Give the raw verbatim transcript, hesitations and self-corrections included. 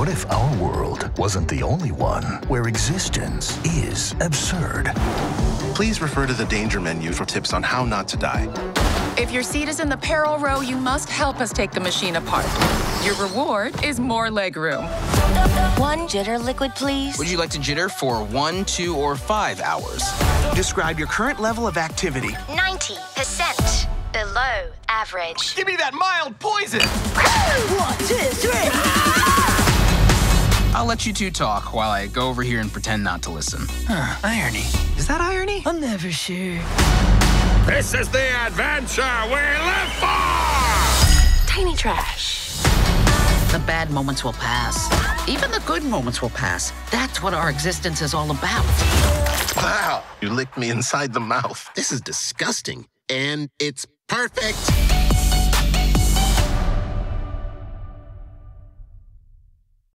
What if our world wasn't the only one where existence is absurd? Please refer to the danger menu for tips on how not to die. If your seat is in the peril row, you must help us take the machine apart. Your reward is more legroom. One jitter liquid, please. Would you like to jitter for one, two, or five hours? Describe your current level of activity. ninety percent below average. Give me that mild poison! One, two, three! I'll let you two talk while I go over here and pretend not to listen. Huh, irony. Is that irony? I'm never sure. This is the adventure we live for! Tiny trash. The bad moments will pass. Even the good moments will pass. That's what our existence is all about. Wow! You licked me inside the mouth. This is disgusting. And it's perfect!